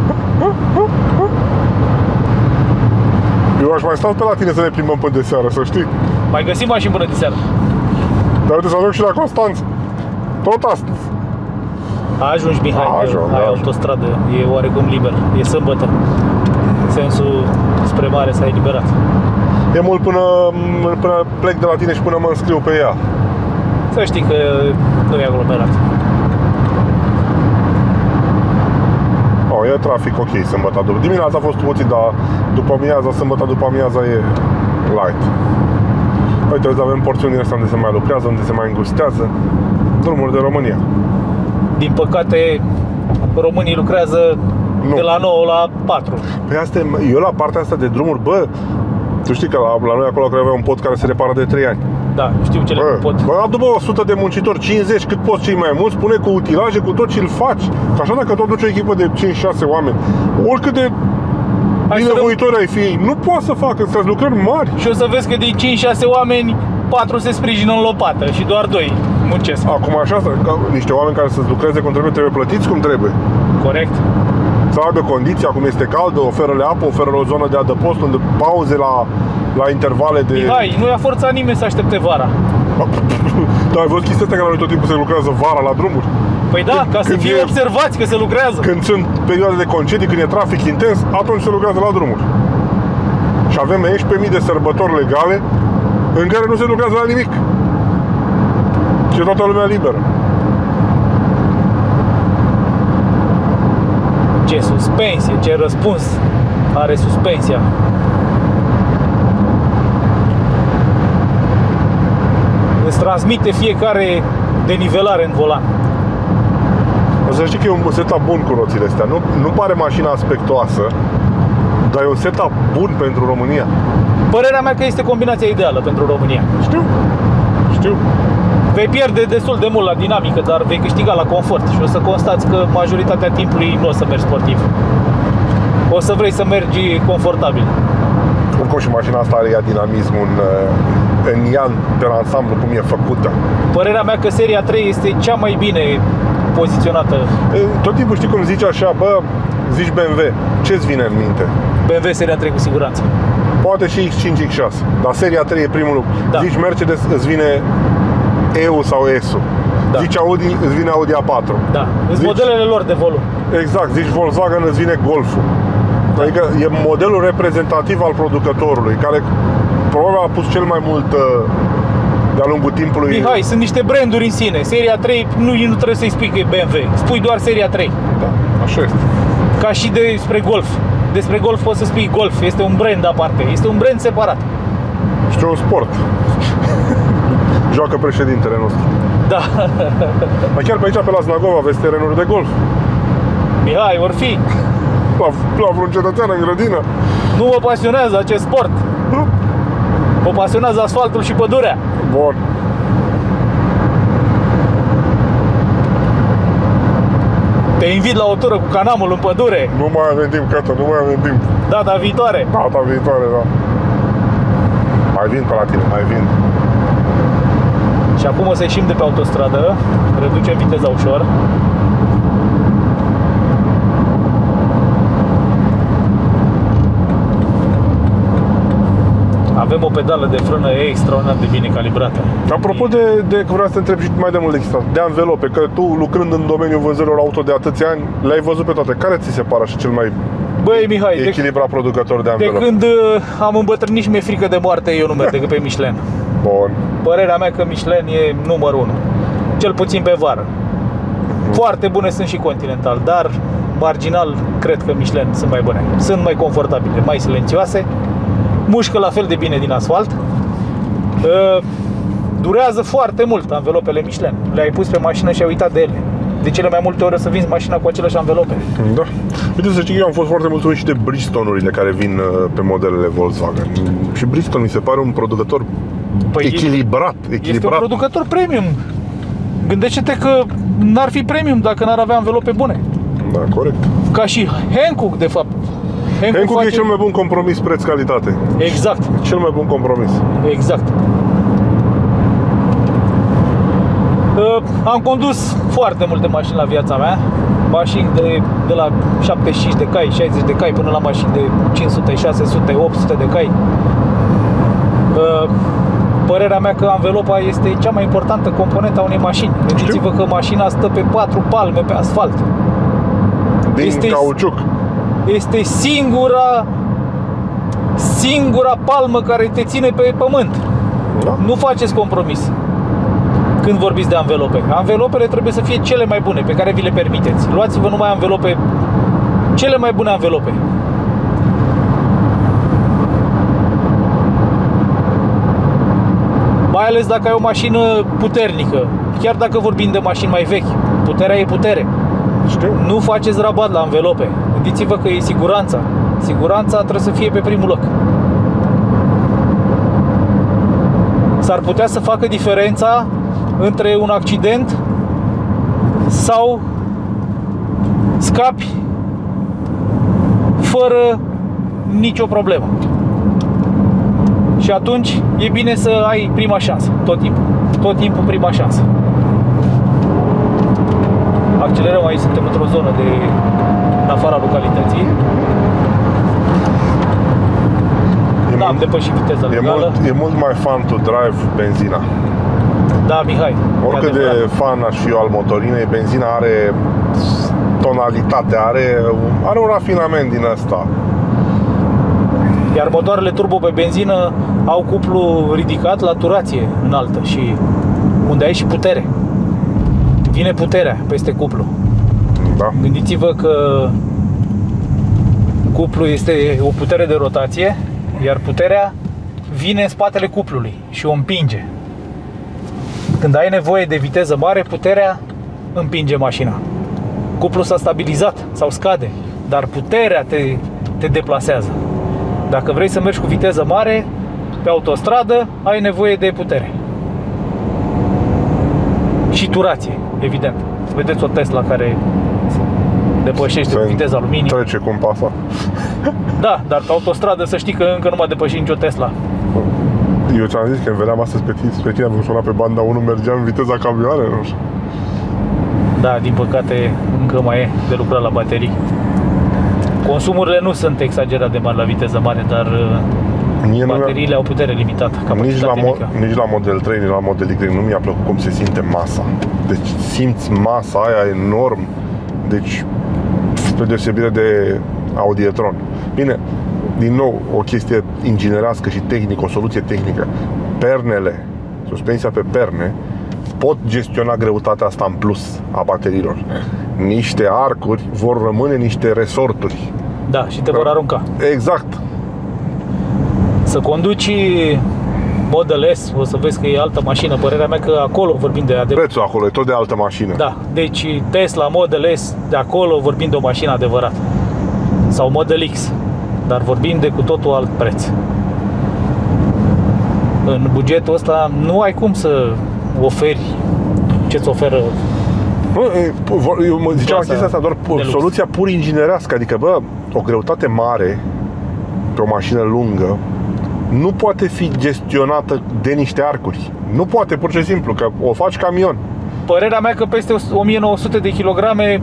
Eu aș mai stau pe la tine să ne plimbăm până de seară, să știi. Mai găsim mașini până de seară. Dar uite, să ajung și la Constanța. Tot astăzi. Ajungi, Mihai, ajung, ai autostradă, e oarecum liber, e sâmbătă. În sensul spre mare s-a eliberat. E mult până, până plec de la tine și până mă înscriu pe ea. Să știi că nu e aglomerat. E trafic ok sâmbătă după. Dimineața a fost puțin, dar după amiaza, sâmbătă după amiaza e light. Uite, azi avem porțiunile astea unde se mai lucrează, unde se mai îngustează. Drumuri de România. Din păcate, românii lucrează nu. De la nouă la patru. Păi astea, eu la partea asta de drumuri, bă, tu știi că la, la noi acolo că avea un pod care se repară de trei ani. Da, știu ce le pot. Bă, după o sută de muncitori, cincizeci, cât poți cei mai mulți, pune cu utilaje, cu tot ce îl faci. Că așa dacă tot duci o echipă de cinci șase oameni, oricât de binevoitori ai fi, nu poate să facă, sunt lucrări mari. Și o să vezi că din cinci șase oameni, patru se sprijină în lopată și doar doi muncesc. Acum așa, că niște oameni care să lucreze cum trebuie, trebuie plătiți cum trebuie. Corect. Să aibă condiții, acum este caldă, oferă-le apă, oferă-le o zonă de adăpost, unde pauze la... la intervale de... Mihai, nu i-a forțat nimeni să aștepte vara. Dar ai văzut chestia asta că la noi tot timpul se lucrează vara la drumuri? Păi da, ca să fie observați că se lucrează. Când sunt perioade de concedii, când e trafic intens, atunci se lucrează la drumuri. Și avem unsprezece mii de sărbători legale în care nu se lucrează la nimic. Și toată lumea liberă. Ce suspensie, ce răspuns are suspensia. Îți transmite fiecare denivelare în volan. O să știi că e un setup bun cu roțile astea. Nu, nu pare mașina aspectoasă, dar e un setup bun pentru România. Părerea mea că este combinația ideală pentru România. Știu, știu. Vei pierde destul de mult la dinamică, dar vei câștiga la confort. Și o să constați că majoritatea timpului nu o să mergi sportiv. O să vrei să mergi confortabil. Oricum și mașina asta are ea dinamismul în... în ea, pe ansamblu, cum e făcută. Părerea mea că seria trei este cea mai bine poziționată. Tot timpul știi cum zici așa, bă, zici B M W, ce-ți vine în minte? B M W seria trei cu siguranță. Poate și X cinci, X șase, dar seria trei e primul lucru. Da. Zici Mercedes, îți vine E-ul sau S-ul. Da. Zici Audi, îți vine Audi A patru. Da, zici... modelele lor de volum. Exact, zici Volkswagen, îți vine Golf-ul. Da. Adică e modelul reprezentativ al producătorului, care... probabil a pus cel mai mult de-a lungul timpului. Mihai, sunt niște branduri în sine. Seria trei nu, nu trebuie să-i spui că e B M W. Spui doar seria trei. Da, așa este. Ca și despre Golf. Despre Golf poți să spui Golf. Este un brand aparte. Este un brand separat. Este un sport. Joacă președintele nostru. Da. Dar chiar pe aici, pe la Znagova, vezi terenuri de golf. Mihai, or fi. La, la vreun cetățean în grădină. Nu mă pasionează acest sport. Nu. Mă pasionează asfaltul și pădurea. Bun. Te invit la o tură cu canamul în pădure. Nu mai avem timp, Cătă, nu mai avem timp. Data viitoare. Data viitoare, da. Mai vin pe la tine, mai vin. Și acum o să ieșim de pe autostradă. Reducem viteza ușor. Avem o pedală de frână extraordinar de bine calibrată. Apropo de, de că vreau să te întreb și mai de mult de chestia, de anvelope, că tu lucrând în domeniul vânzărilor auto de atâția ani, le-ai văzut pe toate. Care ți se pare așa cel mai Băi, Mihai, echilibra de, producător de ambele. De când am îmbătrânit și mi-e frică de moarte, eu nu merg decât pe Michelin. Bun. Părerea mea că Michelin e numărul unu. Cel puțin pe vară. Mm. Foarte bune sunt și Continental, dar marginal cred că Michelin sunt mai bune. Sunt mai confortabile, mai silențioase. Mușcă la fel de bine din asfalt. Durează foarte mult anvelopele Michelin. Le-ai pus pe mașină și ai uitat de ele. De cele mai multe ori să vinzi mașina cu aceleași anvelope. Da. Uite, să știi că eu am fost foarte mulțumit și de Bridgestone-urile care vin pe modelele Volkswagen. Și Bridgestone mi se pare un producător păi echilibrat, echilibrat. Este un producător premium. Gândește-te că n-ar fi premium dacă n-ar avea anvelope bune. Da, corect. Ca și Hankook, de fapt. Hankook, Hankook face... e cel mai bun compromis preț-calitate. Exact. E cel mai bun compromis. Exact. Am condus foarte multe mașini la viața mea. Mașini de, de la șaptezeci și cinci de cai, șaizeci de cai, până la mașini de cinci sute, șase sute, opt sute de cai. Părerea mea că anvelopa este cea mai importantă componentă a unei mașini. Gândiți-vă că mașina stă pe patru palme pe asfalt. Din este, cauciuc. Este singura Singura palmă care te ține pe pământ, da. Nu faceți compromis când vorbiți de anvelope. Anvelopele trebuie să fie cele mai bune pe care vi le permiteți. Luați-vă numai anvelope, cele mai bune anvelope. Mai ales dacă ai o mașină puternică. Chiar dacă vorbim de mașini mai vechi, puterea e putere. Știu. Nu faceți rabat la anvelope. Gândiți-vă că e siguranța. Siguranța trebuie să fie pe primul loc. S-ar putea să facă diferența între un accident sau scapi fără nicio problemă. Și atunci e bine să ai prima șansă, tot timpul, tot timpul prima șansă. Accelerăm, aici suntem într-o zonă de în afara localității. Da, am depășit viteza legală. E mult mai fun to drive benzina. Da, Mihai. Oricât de fan aș fi eu al motorinei, benzina are tonalitate, are, are un rafinament din asta. Iar motoarele turbo pe benzină au cuplu ridicat la turație înaltă și unde ai și putere. Vine puterea peste cuplu. Da. Gândiți-vă că cuplu este o putere de rotație, iar puterea vine în spatele cuplului și o împinge. Când ai nevoie de viteză mare, puterea împinge mașina. Cuplul s-a stabilizat sau scade, dar puterea te, te deplasează. Dacă vrei să mergi cu viteză mare pe autostradă, ai nevoie de putere. Și turație, evident. Vedeți o Tesla care depășește se viteza luminii. Trece cum pasă. Da, dar pe autostradă să știi că încă nu m-a depășit nicio Tesla. Eu ți-am zis că îmi veneam astăzi pe tine, pe tine am sunat pe banda unu, mergeam în viteza camioanelor. Da, din păcate încă mai e de lucrat la baterii. Consumurile nu sunt exagerat de mari la viteză mare, dar mie bateriile au putere limitată. Nici la, mo nici la Model trei, nici la Model Y nu mi-a plăcut cum se simte masa. Deci simți masa aia enorm. Deci, spre deosebire de Audi e-tron. Bine, din nou, o chestie inginerească și tehnică, o soluție tehnică. Pernele, suspensia pe perne, pot gestiona greutatea asta în plus a bateriilor. Niște arcuri vor rămâne niște resorturi. Da, și te vor arunca. Exact. Să conduci Model S, o să vezi că e altă mașină. Părerea mea că acolo vorbim de adevărat. Prețul acolo e tot de altă mașină. Da, deci Tesla, Model S, de acolo vorbim de o mașină adevărată. Sau Model X. Dar vorbim de cu totul alt preț. În bugetul ăsta nu ai cum să oferi ce-ți oferă. Nu, eu mă ziceam chestia asta, doar soluția pur inginerească. Adică, bă, o greutate mare pe o mașină lungă nu poate fi gestionată de niște arcuri. Nu poate, pur și simplu, că o faci camion. Părerea mea că peste o mie nouă sute de kilograme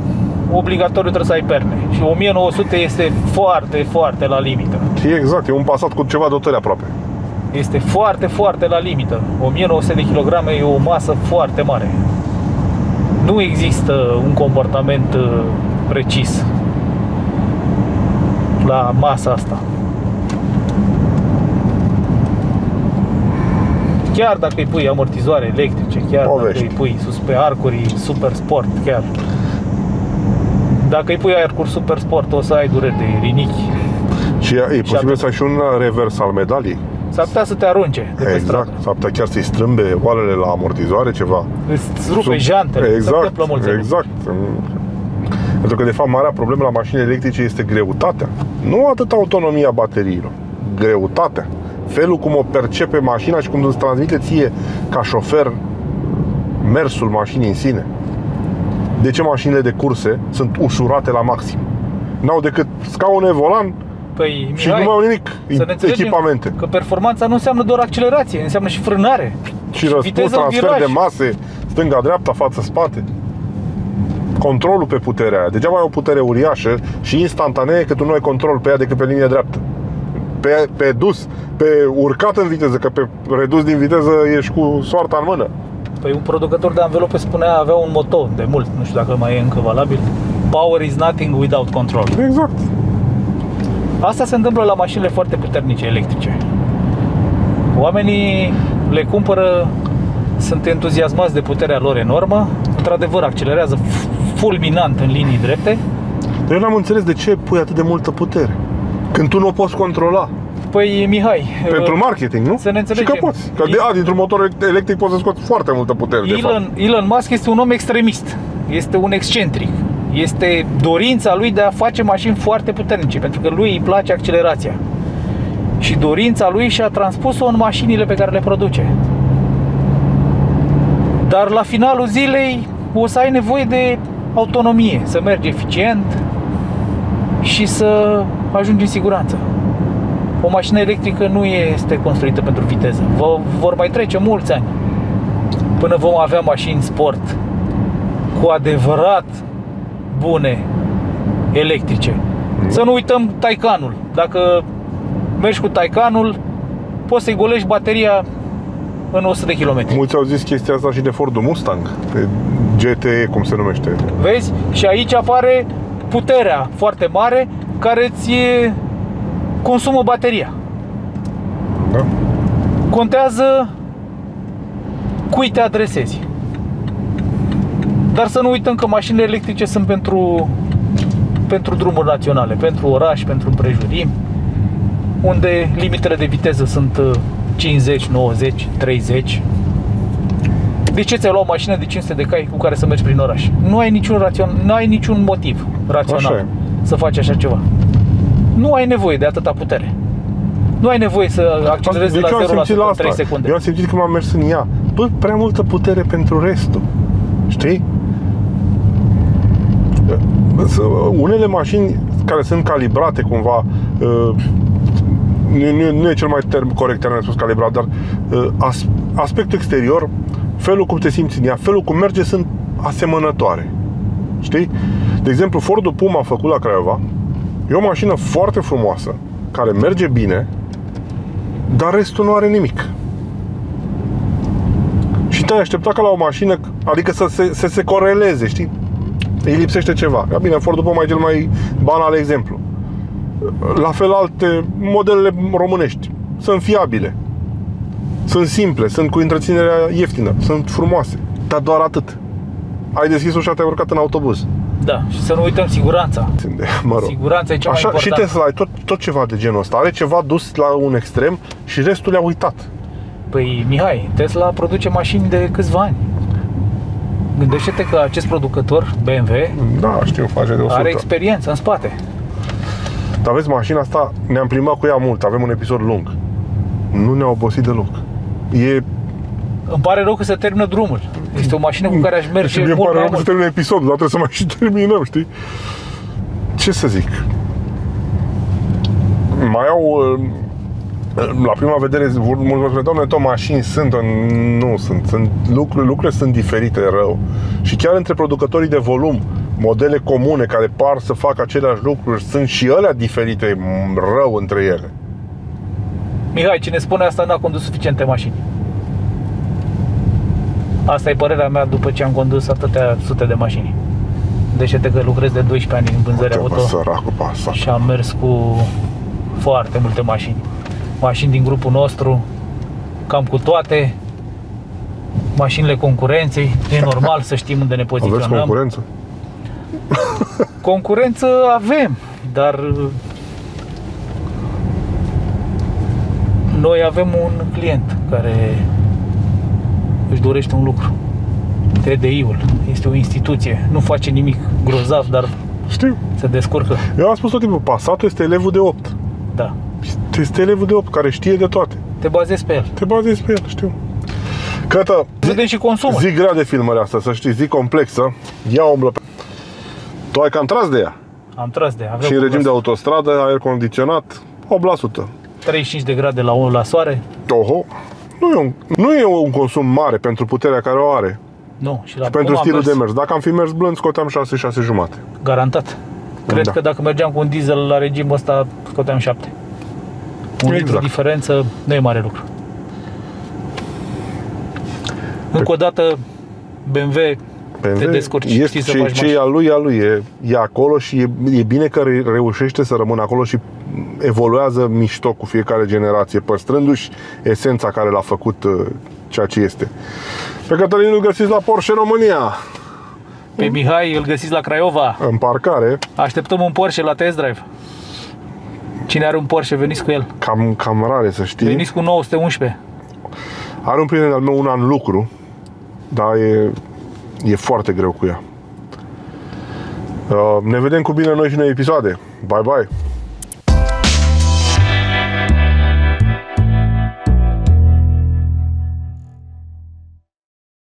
obligatoriu trebuie să ai perne. Și o mie nouă sute este foarte, foarte la limită. Exact, e un Passat cu ceva dotări aproape. Este foarte, foarte la limită. o mie nouă sute de kilograme e o masă foarte mare. Nu există un comportament precis. la masa asta. Chiar dacă îi pui amortizoare electrice, chiar Povești. dacă îi pui sus pe arcuri super sport, chiar dacă îi pui arcuri super sport, o să ai dureri de rinichi. Și e posibil să ai și un revers al medalii. S-ar putea să te arunce de pe exact. stradă. S-ar putea chiar să-i strâmbe oalele la amortizoare, ceva. Îți rupe Sub... jantele, exact, exact. Pentru că, de fapt, marea problemă la mașini electrice este greutatea. Nu atât autonomia bateriilor, greutatea. Felul cum o percepe mașina și cum îți transmite ție, ca șofer, mersul mașinii în sine. De ce mașinile de curse sunt ușurate la maxim? N-au decât scaune, volan, păi, și Mihai, nu mai au nimic, echipamente. Că performanța nu înseamnă doar accelerație, înseamnă și frânare. Și, și răspuns, transfer de mase, stânga-dreapta, față-spate. Controlul pe puterea aia. Degeaba ai o putere uriașă și instantanee, că tu nu ai control pe ea decât pe linie dreaptă. Pe, pe dus, pe urcat în viteză, că pe redus din viteză ești cu soarta în mână. Păi un producător de anvelope spunea, avea un motto de mult, nu știu dacă mai e încă valabil: Power is nothing without control. Exact. Asta se întâmplă la mașinile foarte puternice electrice. Oamenii le cumpără, sunt entuziasmați de puterea lor enormă. Într-adevăr, accelerează fulminant în linii drepte. Eu n-am înțeles de ce pui atât de multă putere când tu nu o poți controla. Păi, Mihai, pentru marketing, nu? Să ne înțelegem. Și că poți. Că de, a, dintr-un motor electric poți să scoți foarte multă putere, Elon, de fapt. Elon Musk este un om extremist. Este un excentric. Este dorința lui de a face mașini foarte puternice, pentru că lui îi place accelerația. Și dorința lui și-a transpus-o în mașinile pe care le produce. Dar la finalul zilei o să ai nevoie de autonomie, să mergi eficient și să ajungi în siguranță. O mașină electrică nu este construită pentru viteză. Vor mai trece mulți ani până vom avea mașini sport cu adevărat bune electrice. Să nu uităm Taycanul. Dacă mergi cu Taycanul, poți să-i golești bateria în o sută de kilometri. Mulți au zis chestia asta și de Fordul Mustang, pe G T E, cum se numește. Vezi? Și aici apare puterea foarte mare care îți consumă bateria. Da. Contează cui te adresezi. Dar să nu uităm că mașinile electrice sunt pentru, pentru drumuri naționale, pentru oraș, pentru împrejurimi, unde limitele de viteză sunt cincizeci, nouăzeci, treizeci. De ce ți-ai luat o mașină de cinci sute de cai cu care să mergi prin oraș? Nu ai niciun, rațion, nu ai niciun motiv rațional să faci așa ceva. Nu ai nevoie de atâta putere. Nu ai nevoie să accelerezi de la zero la trei secunde. Eu am simțit că m-am mers în ea. Bă, prea multă putere pentru restul. Știi? Unele mașini care sunt calibrate cumva, nu, nu e cel mai term corect termen spus calibrat, dar aspectul exterior, felul cum te simți în ea, felul cum merge, sunt asemănătoare. Știi? De exemplu, Fordul Puma făcut la Craiova e o mașină foarte frumoasă, care merge bine, dar restul nu are nimic. Și te-ai aștepta ca la o mașină, adică să se, să se coreleze, știi? Îi lipsește ceva. Bine, Fordul Puma e cel mai banal exemplu. La fel alte modelele românești. Sunt fiabile. Sunt simple, sunt cu întreținerea ieftină, sunt frumoase, dar doar atât. Ai deschis ușa, te-ai urcat în autobuz. Da, și să nu uităm siguranța. Mă rog. Siguranța e cea mai importantă. Și Tesla, tot, tot ceva de genul ăsta. Are ceva dus la un extrem și restul le-a uitat. Păi, Mihai, Tesla produce mașini de câțiva ani. Gândește-te că acest producător, B M W, da, știu, face de o sută, are experiență în spate. Dar vezi, mașina asta, ne-am plimbat cu ea mult, avem un episod lung. Nu ne-a obosit deloc. E... Îmi pare rău că se termină drumul. Este o mașină cu care aș merge mult mai mult. Îmi pare rău că se termină episodul, dar trebuie să mai și terminăm, știi? Ce să zic? Mai au... La prima vedere, mulți mă spune, doamne, tot mașini sunt, nu sunt. sunt lucruri, lucrurile sunt diferite rău. Și chiar între producătorii de volum, modele comune care par să facă aceleași lucruri, sunt și alea diferite rău între ele. Mihai, cine spune asta n-a condus suficiente mașini. Asta e părerea mea după ce am condus atâtea sute de mașini. Deși că lucrez de doisprezece ani în vânzărea auto, sărac, și am mers cu foarte multe mașini. Mașini din grupul nostru, cam cu toate, mașinile concurenței, e normal să știm unde ne poziționăm. Aveți concurență? Concurență avem, dar noi avem un client care își dorește un lucru. T D I-ul este o instituție, nu face nimic grozav, dar știu, se descurcă. Eu am spus tot timpul, Passatul este elevul de opt. Da. Este elevul de opt care știe de toate. Te bazezi pe el. Te bazezi pe el, știu. Cătă, zi, și consumă. Zi grea de filmările astea, să știi, zi complexă. Ia umblă pe... Tu ai cam tras de ea. Am tras de ea. Și în regim de autostradă, aer condiționat, opt la sută. treizeci și cinci de grade la unu la soare. Oho. Nu e, un, nu e un consum mare pentru puterea care o are. Nu, și, la și pentru stilul mers. de mers. Dacă am fi mers blând, scoteam șase, șase jumate. Garantat. Cred da. că dacă mergeam cu un diesel la regim ăsta, scoteam șapte. Un exact. litru diferență nu e mare lucru. Pe Încă o dată, B M W, B M W te descurci. Este ce, să ce e a lui, a lui. E, e acolo și e, e bine că reușește să rămână acolo și evoluează mișto cu fiecare generație, păstrându-și esența care l-a făcut ceea ce este. Pe Cătălin îl găsiți la Porsche România. Pe Mihai îl găsiți la Craiova. În parcare. Așteptăm un Porsche la test drive. Cine are un Porsche, veniți cu el. Cam, cam rare, să știi. Veniți cu nouă sute unsprezece. Are un prieten al meu, una în lucru, dar e, e foarte greu cu ea. Ne vedem cu bine noi și noi episoade. Bye, bye!